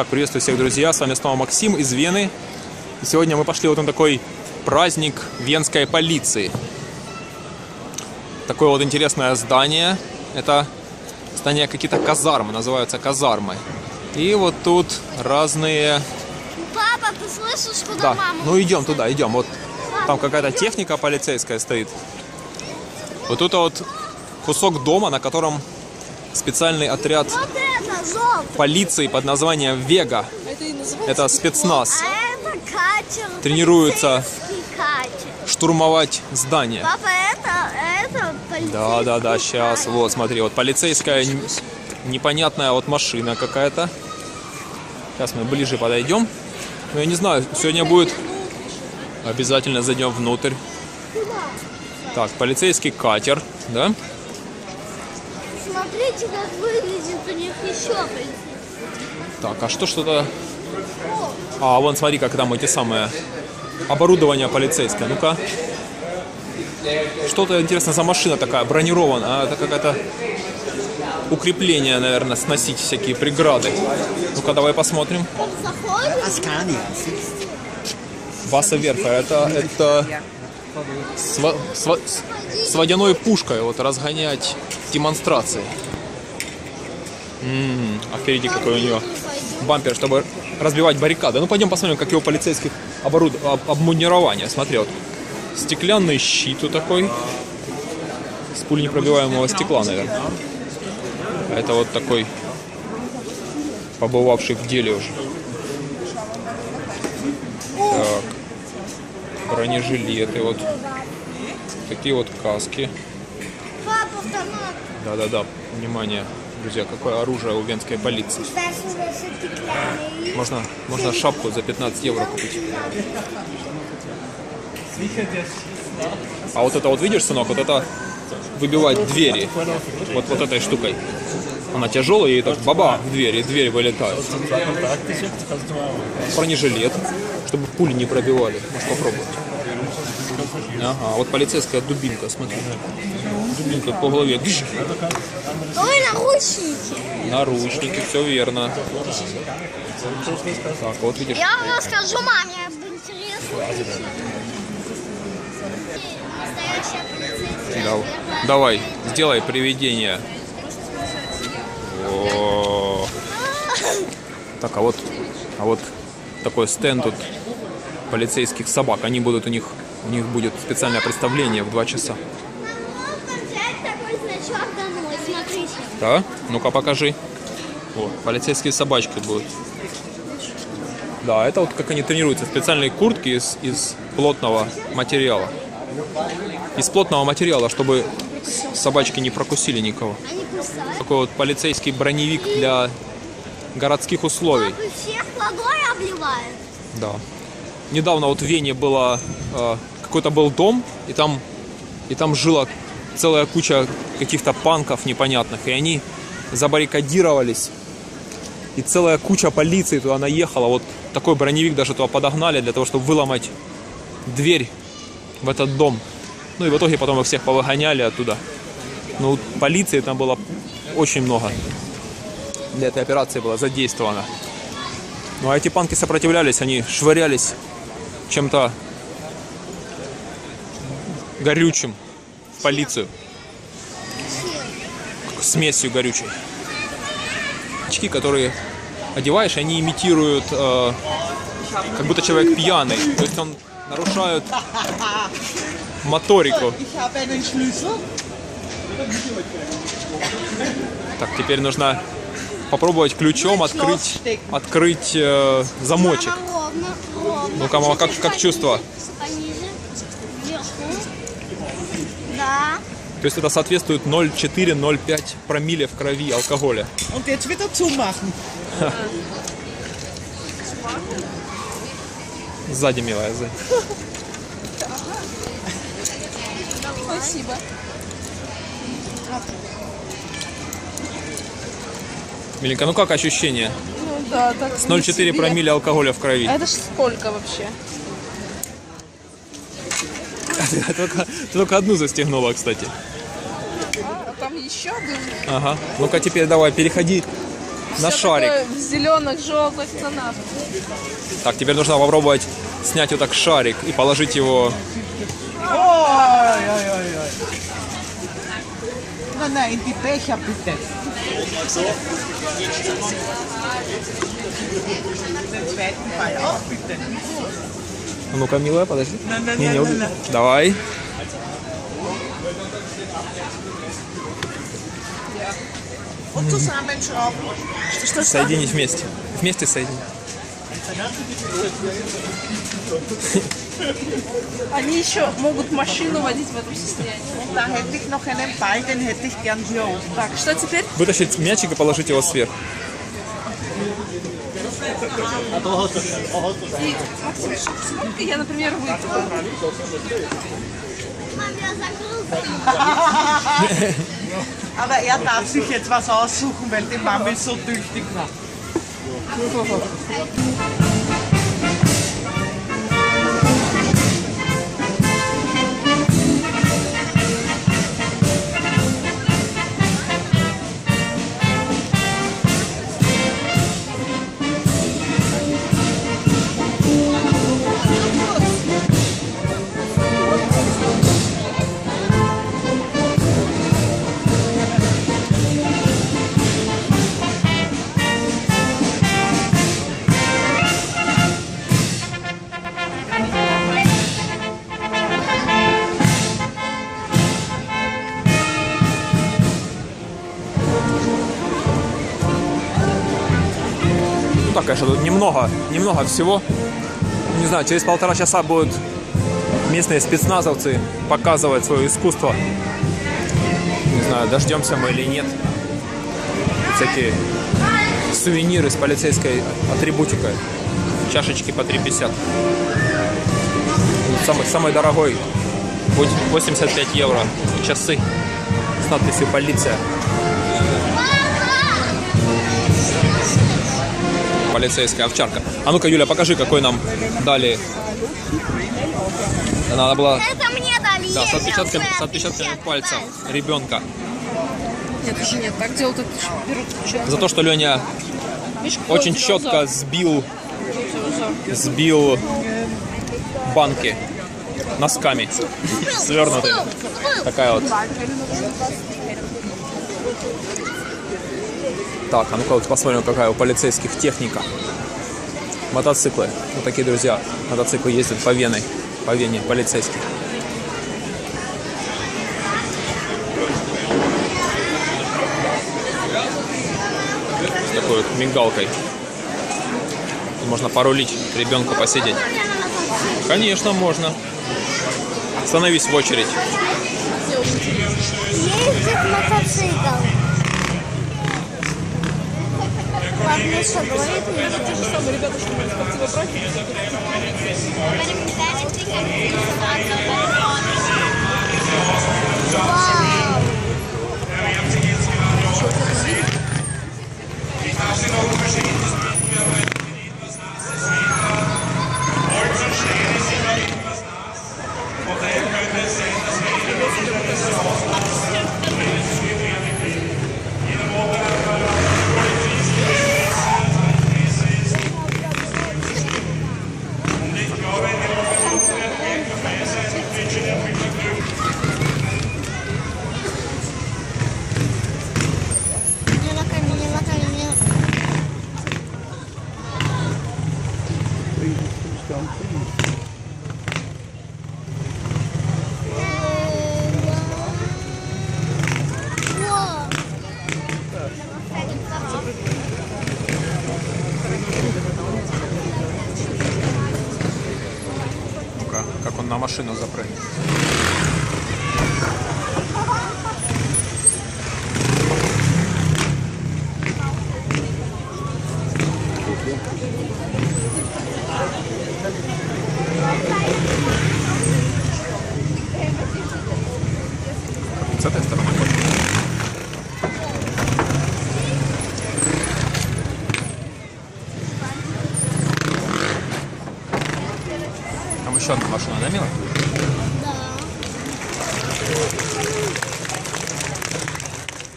Так, приветствую всех, друзья, с вами снова Максим из Вены. И сегодня мы пошли вот на такой праздник венской полиции. Такое вот интересное здание. Это здание, какие-то казармы, называются казармы. И вот тут разные... Папа, ты слышишь, куда да. Мама? Ну идем туда, идем. Вот там какая-то техника полицейская стоит. Вот тут вот кусок дома, на котором специальный отряд полиции под названием WEGA. Это спецназ. Тренируются штурмовать здания. Папа, это полицейский. Да, сейчас. Вот, смотри, вот полицейская непонятная вот машина какая-то. Сейчас мы ближе подойдем. Ну, я не знаю, сегодня будет... Обязательно зайдем внутрь. Так, полицейский катер, да? Смотрите, как выглядит у них еще. Так, а что-то... А, вон, смотри, как там эти самые... Оборудование полицейское. Ну-ка. Что-то, интересно, за машина такая, бронированная. А, это какая-то... Укрепление, наверное, сносить всякие преграды. Ну-ка, давай посмотрим. Васа верха. Это... С водяной пушкой вот разгонять демонстрации. А впереди какой у нее бампер, чтобы разбивать баррикады. Ну пойдем посмотрим, как его полицейских обмундирование. Смотри, вот стеклянный щит вот такой с пуленепробиваемого стекла, наверное. Это вот такой побывавший в деле уже. Так. Бронежилеты, вот такие вот каски. Да, внимание, друзья, какое оружие у венской полиции. Можно шапку за 15 евро купить. А вот это вот, видишь, сынок, вот это выбивать двери. Вот этой штукой. Она тяжелая, и так баба в двери, двери вылетают. Бронежилет, чтобы пули не пробивали. Можешь попробовать. Ага, вот полицейская дубинка, смотри. Дубинка по голове. Ой, наручники. Наручники, все верно. Так, вот видишь. Я вам расскажу маме об интересном. Давай, сделай привидение. О-о-о. Так, а вот такой стенд тут полицейских собак. Они будут у них будет специальное представление в 2 часа. Да? Ну-ка покажи. О, полицейские собачки будут. Да, это вот как они тренируются. Специальные куртки из плотного материала. Из плотного материала, чтобы собачки не прокусили никого. Такой вот полицейский броневик для городских условий. Всех водой обливают. Да. Недавно вот в Вене было какой-то был дом, и там жила целая куча каких-то панков непонятных, и они забаррикадировались, и целая куча полиции туда наехала. Вот такой броневик даже туда подогнали для того, чтобы выломать дверь в этот дом. Ну и в итоге потом их всех повыгоняли оттуда. Ну, полиции там было очень много. Для этой операции было задействовано. Ну а эти панки сопротивлялись, они швырялись чем-то горючим в полицию. Смесью горючей. Очки, которые одеваешь, они имитируют, как будто человек пьяный. То есть он нарушает моторику. Так, теперь нужно попробовать ключом открыть замочек. Ну-ка, мама, как чувство? То есть это соответствует 0,4-0,5 промилле в крови алкоголя. Сзади, милая, сзади. Спасибо. Миленька, ну как ощущение? Ну да, так. С 0,4 промилле алкоголя в крови. А это ж сколько вообще? Ты только одну застегнула, кстати. А там еще одну? Ага. Ну-ка теперь давай, переходи на шарик. В зеленых, желтых тонах. Так, теперь нужно попробовать снять вот так шарик и положить его. Ну-ка, милая, подожди. Не, давай. Соединить вместе. Вместе соединить. Они еще могут машину водить в этом состоянии. Так, что теперь? Вытащить мячик и положить его сверху. И, Максим, смог бы я, например, выиграла? Aber darf sich jetzt was aussuchen, weil die Mami so tüchtig war. Конечно, тут немного всего. Не знаю, через 1,5 часа будут местные спецназовцы показывать свое искусство. Не знаю, дождемся мы или нет. Всякие сувениры с полицейской атрибутикой. Чашечки по 3,50. Самый дорогой будет 85 евро. Часы с надписью «Полиция». Полицейская овчарка. А ну-ка, Юля, покажи, какой нам дали. Надо было... Это мне дали. Да, с отпечатками пальцев ребенка. Нет, уже нет. Так делают. За то, что Леня очень четко сбил банки носками. Свернутые. Такая вот. Так, а ну-ка вот посмотрим, какая у полицейских техника. Мотоциклы. Вот такие, друзья, мотоциклы ездят по Вене, полицейские. С такой вот мигалкой. Тут можно порулить, ребенку посидеть. Конечно, можно. Становись в очередь. Ездит мотоцикл. Как он на машину запрыгнет. С этой стороны. Там еще одна машина, да, милая? Да.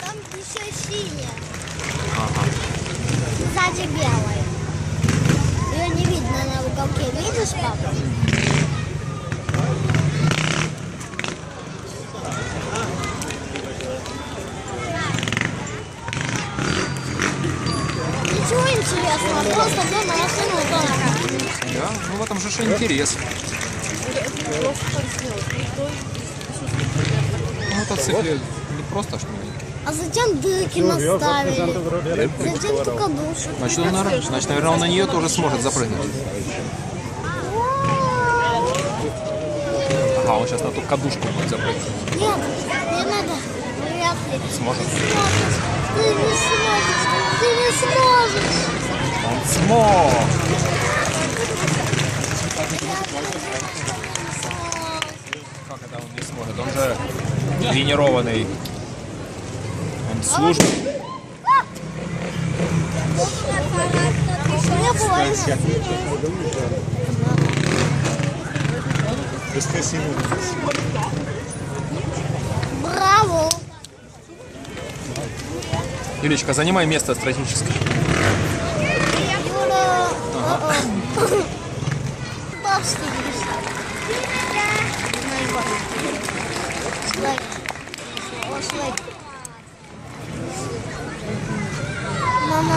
Там еще синяя. Ага. сзади белая. Ее не видно на уголке. Видишь, папа? Ничего интересного, просто дома насунул тонко. Да, ну в этом же интерес. Мотоцикле не просто шмеленький. А зачем дырки наставили? Зачем только душу? Значит, наверное, он на нее тоже сможет запрыгнуть. Ага, он сейчас на ту кадушку будет запрыгнуть. Нет, не надо. Вряд ли. Сможет. Ты не сможешь. Ты не сможешь. Он смог. Как это он не сможет? Он же тренированный. Он служит. Браво! Юлечка, занимай место стратегическое. Ага. Мама!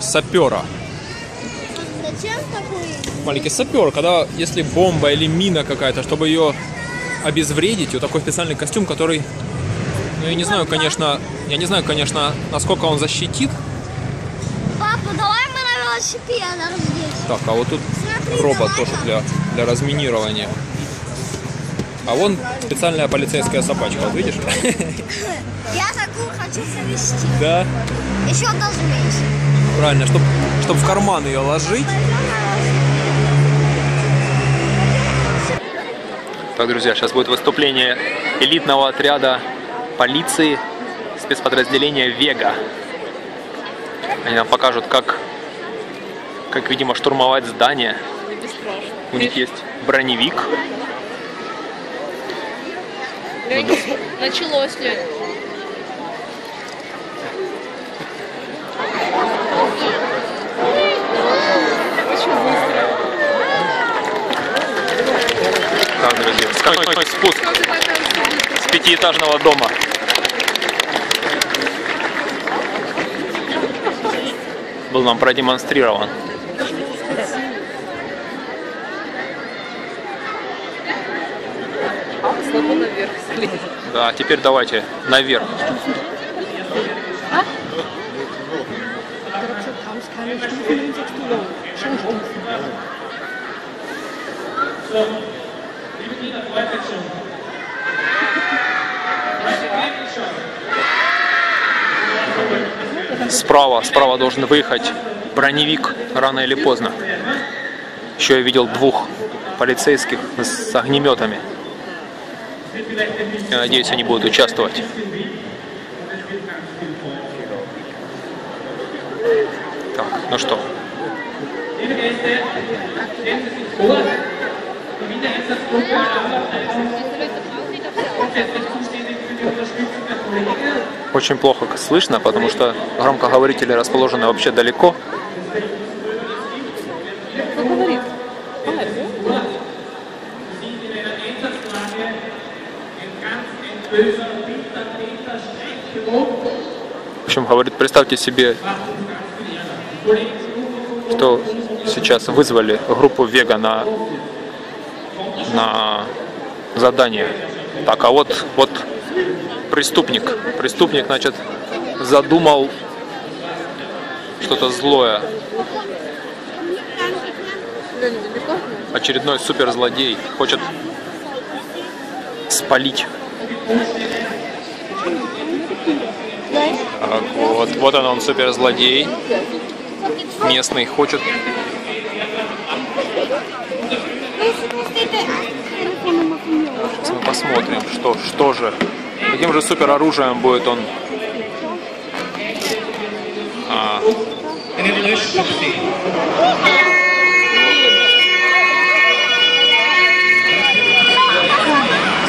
Сапера. Зачем такой? Маленький сапер, когда если бомба или мина какая-то, чтобы ее обезвредить, вот такой специальный костюм, который, ну я не знаю, конечно, насколько он защитит. Папа, давай мы на велосипедах здесь. Так, а вот тут робот тоже для разминирования. А вон специальная полицейская собачка, вот видишь? Я такую хочу завести. Да. Еще одна змейся. Правильно, чтобы в карман ее ложить. Так, друзья, сейчас будет выступление элитного отряда полиции спецподразделения WEGA. Они нам покажут, как видимо, штурмовать здание. У них есть броневик. Началось, Лёнь. Очень быстро. Так, друзья, скоростной спуск с пятиэтажного дома. Был нам продемонстрирован. Да, теперь давайте наверх. Справа должен выехать броневик рано или поздно. Еще я видел двух полицейских с огнеметами. Я надеюсь, они будут участвовать. Так, ну что? Очень плохо слышно, потому что громкоговорители расположены вообще далеко. В общем, говорит, представьте себе, что сейчас вызвали группу WEGA на задание. Так, а вот преступник. Преступник, значит, задумал что-то злое. Очередной суперзлодей хочет спалить. Вот он суперзлодей. Местный хочет. Сейчас мы посмотрим, что же. Каким же супер оружием будет он?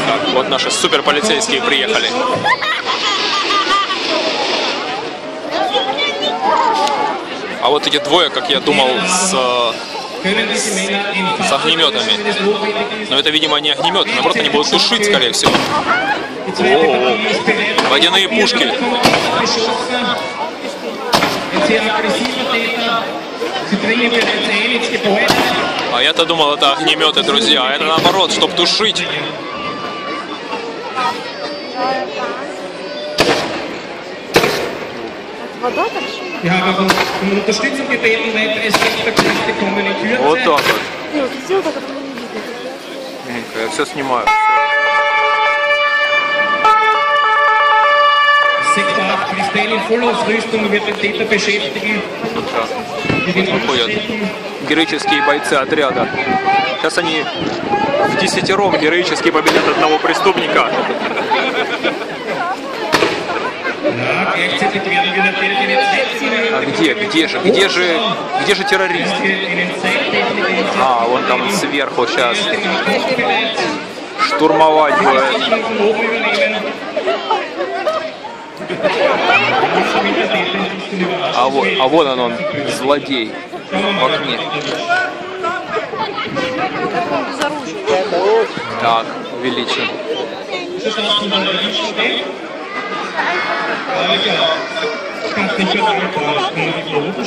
Так, вот наши супер полицейские приехали. А вот эти двое, как я думал, с огнеметами. Но это, видимо, не огнеметы, но просто они будут тушить, скорее всего. О-о-о. Водяные пушки. А я-то думал, это огнеметы, друзья. А это наоборот, чтобы тушить. Вот так вот. Я все снимаю. Выходят героические бойцы отряда. Сейчас они вдесятером героически победят одного преступника. А где же террорист? А, вон там сверху сейчас штурмовать будет. А вот он, злодей в окне. Так, увеличим.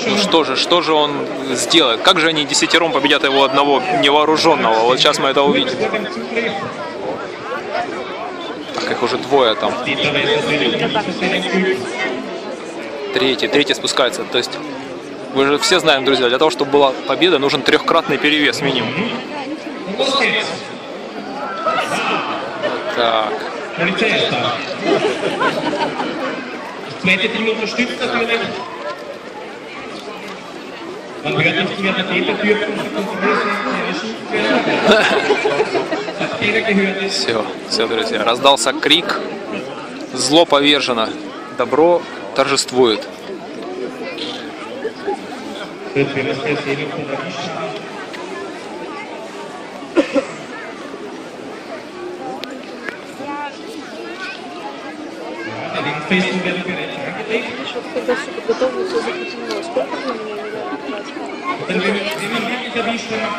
Ну что же он сделает? Как же они десятером победят его одного невооруженного? Вот сейчас мы это увидим. Так, их уже двое там. Третий спускается. То есть, мы же все знаем, друзья, для того, чтобы была победа, нужен трехкратный перевес минимум. Так. Все, друзья, раздался крик. Зло повержено. Добро торжествует.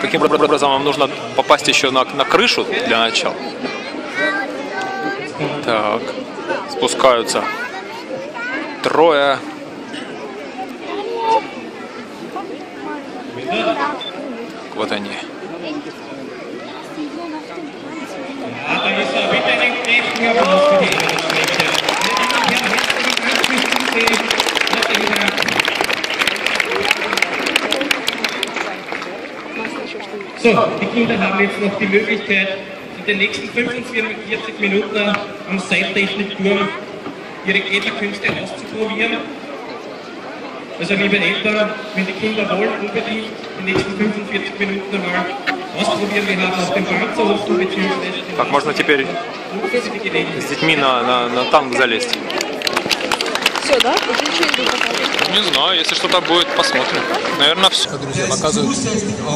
Каким образом вам нужно попасть еще на крышу для начала? Так, спускаются трое. Вот они. Так, можно теперь с детьми на танк залезть. Все, да? Не знаю, если что-то будет, посмотрим. Наверное, все. Друзья, показывают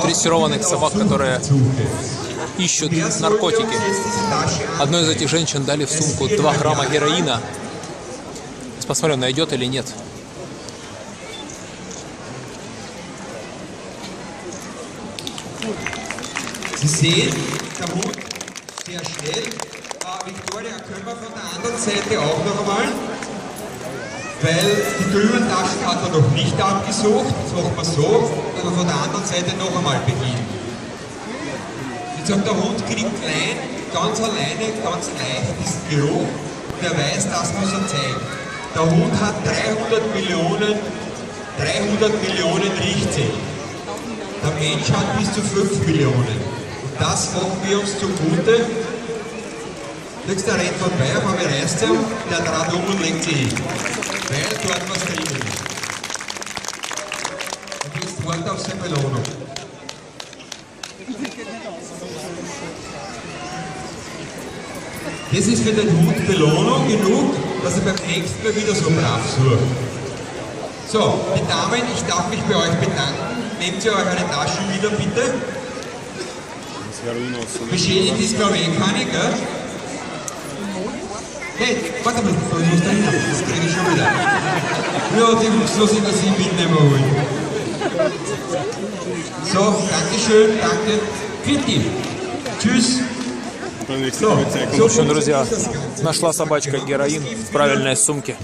дрессированных собак, которые ищут наркотики. Одной из этих женщин дали в сумку 2 грамма героина. Сейчас посмотрим, найдет или нет. Weil die Kühltaschen hat er noch nicht abgesucht, das machen wir so, aber von der anderen Seite noch einmal beginnen. Jetzt sagt der Hund, kriegt klein, ganz alleine, ganz leicht diesen Geruch, wer weiß, das muss er zeigen. Der Hund hat 300 Millionen Riechzellen. Der Mensch hat bis zu 5 Millionen. Und das machen wir uns zugute. Nächster rennt vorbei, aber wir reißen, der dreht um und legt sie hin. Проект «Атмосферы». Guarda sempre loro. Das ist für den Hund Belohnung genug, dass er beim nächsten Mal wieder so brav sucht. So, die Damen, ich darf mich bei euch bedanken. Nehmt ihr eure Taschen wieder, bitte. Beschädigt ist, glaube ich, keine, gell? Hey, warte mal, ich muss da hin, das kriege ich schon wieder. Ja, die Wuchslos sind, dass ich mitnehmen wollte. So, Dankeschön, danke, Fitti. Tschüss. В общем, друзья, нашла собачка героин в правильной сумке.